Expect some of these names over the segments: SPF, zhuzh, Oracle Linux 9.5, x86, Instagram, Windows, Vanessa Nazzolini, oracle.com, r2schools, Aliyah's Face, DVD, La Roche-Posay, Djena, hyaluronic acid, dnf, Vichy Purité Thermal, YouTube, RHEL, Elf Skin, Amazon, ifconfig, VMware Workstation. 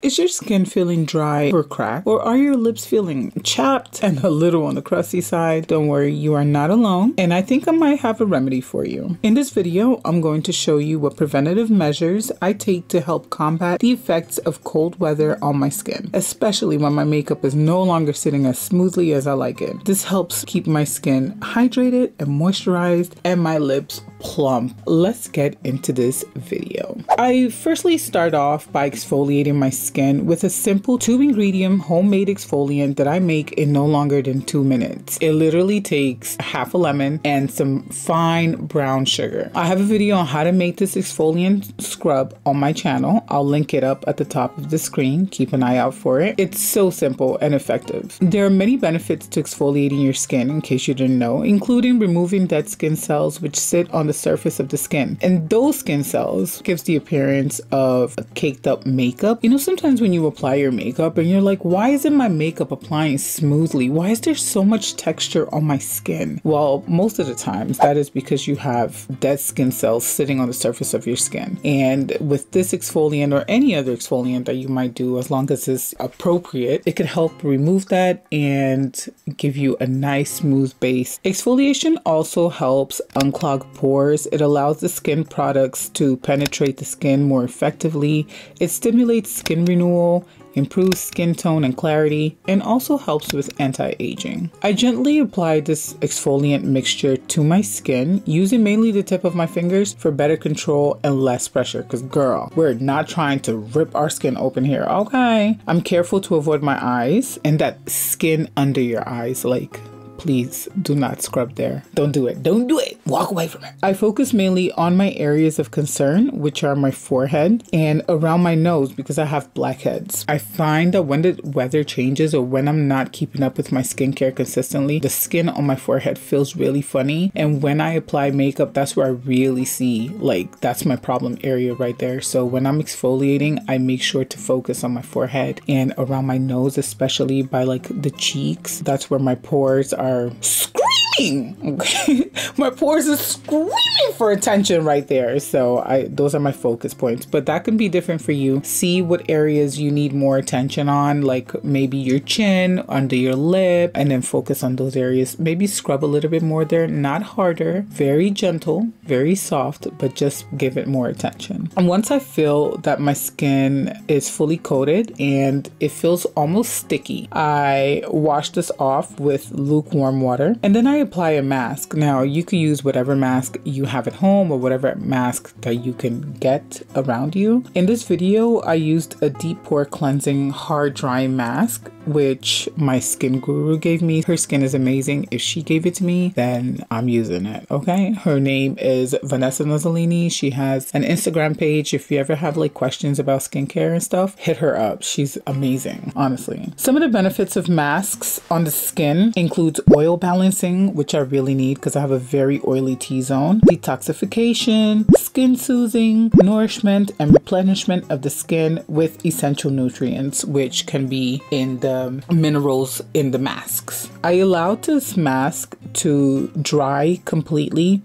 Is your skin feeling dry or cracked? Or are your lips feeling chapped and a little on the crusty side? Don't worry, you are not alone, and I think I might have a remedy for you. In this video, I'm going to show you what preventative measures I take to help combat the effects of cold weather on my skin, especially when my makeup is no longer sitting as smoothly as I like it. This helps keep my skin hydrated and moisturized and my lips plump. Let's get into this video. I firstly start off by exfoliating my skin with a simple 2-ingredient homemade exfoliant that I make in no longer than 2 minutes. It literally takes half a lemon and some fine brown sugar. I have a video on how to make this exfoliant scrub on my channel. I'll link it up at the top of the screen. Keep an eye out for it. It's so simple and effective. There are many benefits to exfoliating your skin, in case you didn't know, including removing dead skin cells which sit on the surface of the skin. And those skin cells gives the appearance of a caked up makeup. You know, sometimes when you apply your makeup and you're like, why isn't my makeup applying smoothly? Why is there so much texture on my skin? Well, most of the times that is because you have dead skin cells sitting on the surface of your skin. And with this exfoliant or any other exfoliant that you might do, as long as it's appropriate, it could help remove that and give you a nice smooth base. Exfoliation also helps unclog pores. It allows the skin products to penetrate the skin more effectively. It stimulates skin renewal, improves skin tone and clarity, and also helps with anti-aging. I gently apply this exfoliant mixture to my skin, using mainly the tip of my fingers for better control and less pressure, because girl, we're not trying to rip our skin open here, okay? I'm careful to avoid my eyes and that skin under your eyes, like, please do not scrub there. Don't do it. Don't do it. Walk away from it. I focus mainly on my areas of concern, which are my forehead and around my nose because I have blackheads. I find that when the weather changes or when I'm not keeping up with my skincare consistently, the skin on my forehead feels really funny. And when I apply makeup, that's where I really see, like, that's my problem area right there. So when I'm exfoliating, I make sure to focus on my forehead and around my nose, especially by like the cheeks. That's where my pores are screaming. Okay, my pores are screaming for attention right there. So those are my focus points, but that can be different for you. See what areas you need more attention on, like maybe your chin, under your lip, and then focus on those areas. Maybe scrub a little bit more there, not harder, very gentle, very soft, but just give it more attention. And once I feel that my skin is fully coated and it feels almost sticky, I wash this off with lukewarm water, and then I apply a mask. Now you could use whatever mask you have at home or whatever mask that you can get around you. In this video, I used a deep pore cleansing hard drying mask, which my skin guru gave me. Her skin is amazing. If she gave it to me, then I'm using it, okay? Her name is Vanessa Nazzolini. She has an Instagram page. If you ever have like questions about skincare and stuff, hit her up. She's amazing, honestly. Some of the benefits of masks on the skin includes oil balancing, which I really need because I have a very oily T-zone, detoxification, skin soothing, nourishment and replenishment of the skin with essential nutrients, which can be in the minerals in the masks. I allowed this mask to dry completely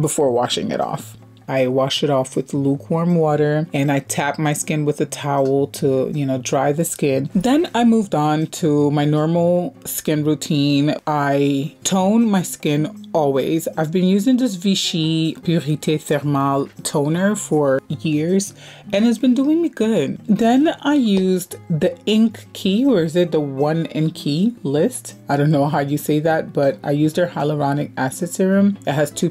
before washing it off. I wash it off with lukewarm water and I tap my skin with a towel to, you know, dry the skin. Then I moved on to my normal skin routine. I tone my skin always. I've been using this Vichy Purité Thermal toner for years and it's been doing me good. Then I used the Ink Key, or is it the One Ink Key list? I don't know how you say that, but I used their hyaluronic acid serum. It has 2%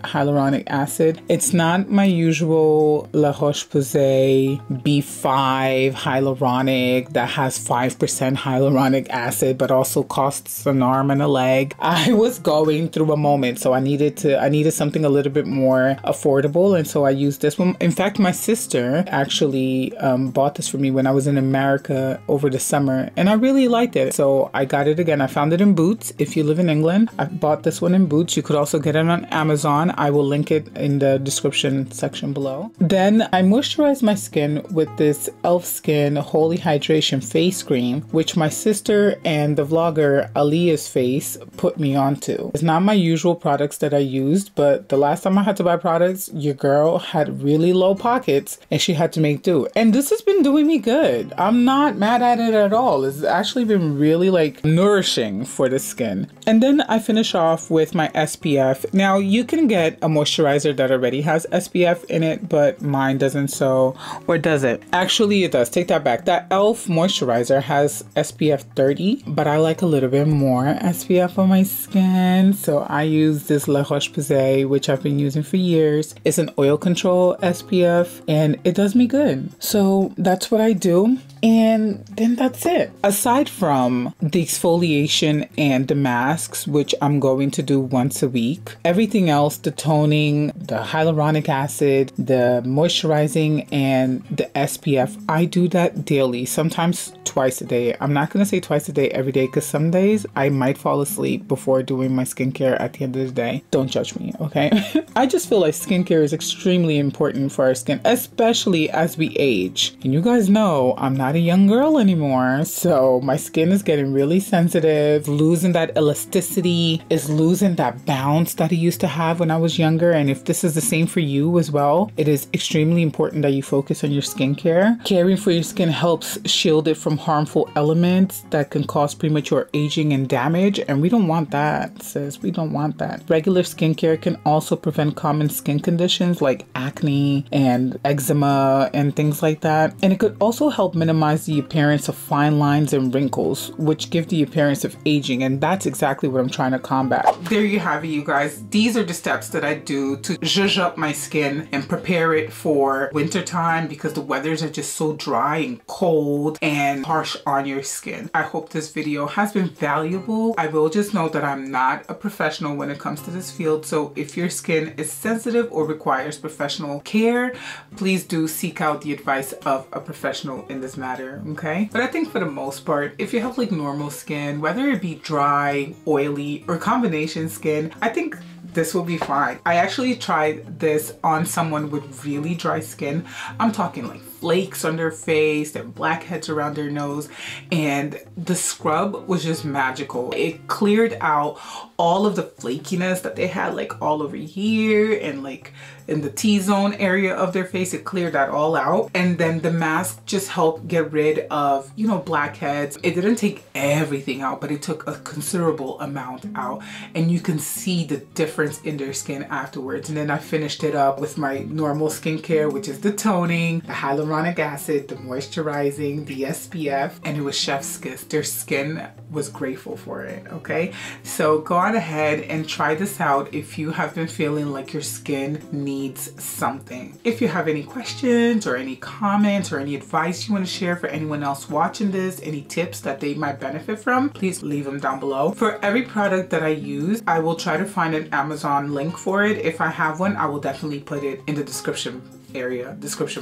hyaluronic acid. It's not my usual La Roche-Posay B5 hyaluronic that has 5% hyaluronic acid, but also costs an arm and a leg. I was going through a moment, so I needed something a little bit more affordable, and so I used this one. In fact, my sister actually bought this for me when I was in America over the summer, and I really liked it, so I got it again. I found it in Boots. If you live in England, I bought this one in Boots. You could also get it on Amazon. I will link it in the description description section below. Then I moisturized my skin with this Elf Skin Holy Hydration Face Cream, which my sister and the vlogger Aliyah's Face put me onto. It's not my usual products that I used, but the last time I had to buy products, your girl had really low pockets and she had to make do. And this has been doing me good. I'm not mad at it at all. It's actually been really like nourishing for the skin. And then I finish off with my SPF. Now you can get a moisturizer that already has SPF in it, but mine doesn't, so, or does it? Actually it does, take that back. That Elf moisturizer has SPF 30, but I like a little bit more SPF on my skin. So I use this La Roche-Posay, which I've been using for years. It's an oil control SPF and it does me good. So that's what I do. And then that's it. Aside from the exfoliation and the masks, which I'm going to do once a week, everything else, the toning, the hyaluronic acid, the moisturizing, and the SPF, I do that daily, sometimes twice a day. I'm not going to say twice a day every day, because some days I might fall asleep before doing my skincare at the end of the day. Don't judge me, okay? I just feel like skincare is extremely important for our skin, especially as we age. And you guys know I'm not a young girl anymore, so my skin is getting really sensitive, losing that elasticity, is losing that bounce that it used to have when I was younger. And if this is the same for you as well, it is extremely important that you focus on your skincare. Caring for your skin helps shield it from harmful elements that can cause premature aging and damage, and we don't want that, sis. We don't want that. Regular skincare can also prevent common skin conditions like acne and eczema and things like that, and it could also help minimize the appearance of fine lines and wrinkles, which give the appearance of aging, and that's exactly what I'm trying to combat. There you have it, you guys. These are the steps that I do to zhuzh up my skin and prepare it for winter time, because the weathers are just so dry and cold and harsh on your skin. I hope this video has been valuable. I will just note that I'm not a professional when it comes to this field, so if your skin is sensitive or requires professional care, please do seek out the advice of a professional in this matter, okay? But I think for the most part, if you have like normal skin, whether it be dry, oily, or combination skin, I think this will be fine. I actually tried this on someone with really dry skin. I'm talking like flakes on their face and blackheads around their nose, and the scrub was just magical. It cleared out all of the flakiness that they had like all over here and like in the T-zone area of their face. It cleared that all out, and then the mask just helped get rid of, you know, blackheads. It didn't take everything out, but it took a considerable amount out, and you can see the difference in their skin afterwards. And then I finished it up with my normal skincare, which is the toning, the hyaluronic acid, the moisturizing, the SPF, and it was chef's kiss. Their skin was grateful for it, okay? So go on ahead and try this out if you have been feeling like your skin needs something. If you have any questions or any comments or any advice you want to share for anyone else watching this, any tips that they might benefit from, please leave them down below. For every product that I use, I will try to find an Amazon link for it. If I have one, I will definitely put it in the description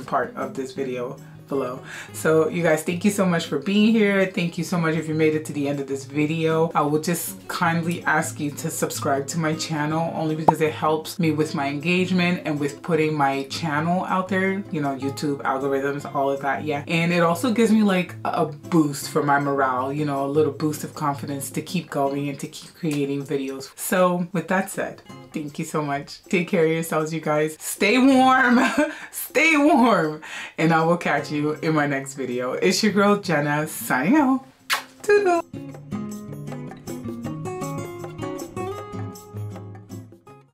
part of this video below. So you guys, thank you so much for being here. Thank you so much if you made it to the end of this video. I will just kindly ask you to subscribe to my channel, only because it helps me with my engagement and with putting my channel out there, you know, YouTube algorithms, all of that, yeah. And it also gives me like a boost for my morale, you know, a little boost of confidence to keep going and to keep creating videos. So with that said, thank you so much. Take care of yourselves, you guys. Stay warm. Stay warm. And I will catch you in my next video. It's your girl, Djena, signing out. Toodles.